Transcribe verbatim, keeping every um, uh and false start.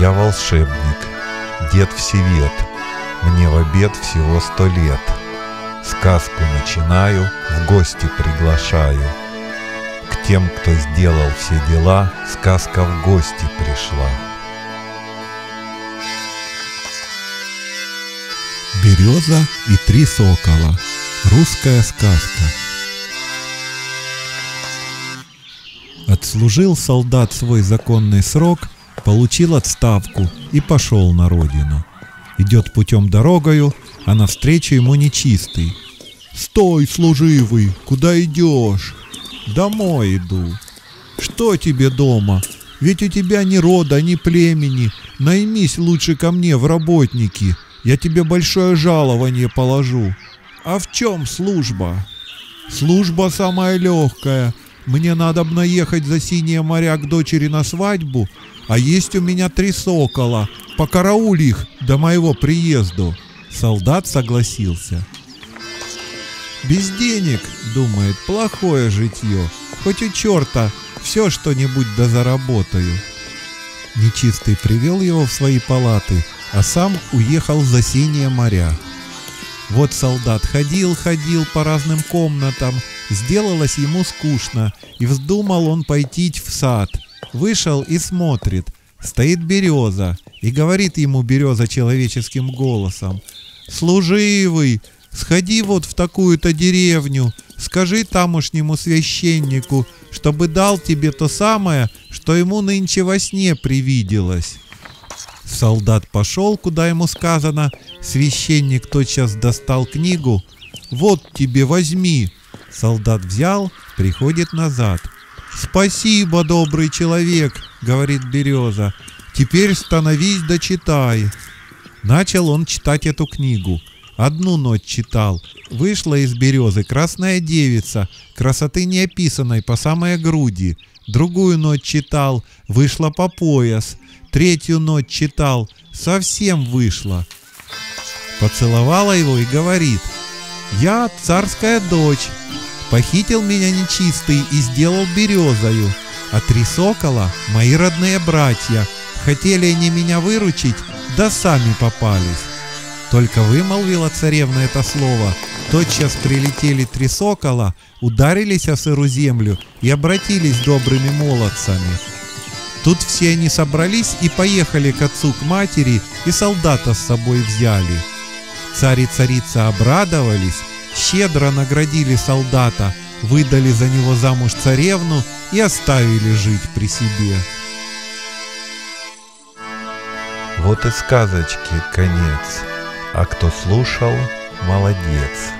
Я волшебник, дед всевед, мне в обед всего сто лет. Сказку начинаю, в гости приглашаю. К тем, кто сделал все дела, сказка в гости пришла. Береза и три сокола. Русская сказка. Отслужил солдат свой законный срок, получил отставку и пошел на родину. Идет путем дорогою, а навстречу ему нечистый. «Стой, служивый, куда идешь?» «Домой иду». «Что тебе дома? Ведь у тебя ни рода, ни племени. Наймись лучше ко мне в работники, я тебе большое жалование положу». «А в чем служба?» «Служба самая легкая. Мне надобно ехать за синие моря к дочери на свадьбу, а есть у меня три сокола. Покарауль их до моего приезду». Солдат согласился. «Без денег, — думает, — плохое житье. Хоть у черта все что-нибудь да заработаю». Нечистый привел его в свои палаты, а сам уехал за синие моря. Вот солдат ходил-ходил по разным комнатам, сделалось ему скучно, и вздумал он пойти в сад. Вышел и смотрит, стоит береза, и говорит ему береза человеческим голосом: «Служивый, сходи вот в такую-то деревню, скажи тамошнему священнику, чтобы дал тебе то самое, что ему нынче во сне привиделось». Солдат пошел, куда ему сказано, священник тотчас достал книгу: «Вот тебе, возьми». Солдат взял, приходит назад. «Спасибо, добрый человек, — говорит береза, — теперь становись да читай». Начал он читать эту книгу. Одну ночь читал. Вышла из березы красная девица, красоты неописанной по самой груди. Другую ночь читал, вышла по пояс. Третью ночь читал, совсем вышла. Поцеловала его и говорит: «Я царская дочь. Похитил меня нечистый и сделал березою, а три сокола — мои родные братья. Хотели они меня выручить, да сами попались». Только вымолвила царевна это слово, тотчас прилетели три сокола, ударились о сыру землю и обратились добрыми молодцами. Тут все они собрались и поехали к отцу, к матери, и солдата с собой взяли. Царь и царица обрадовались, щедро наградили солдата, выдали за него замуж царевну и оставили жить при себе. Вот и сказочки конец, а кто слушал, молодец.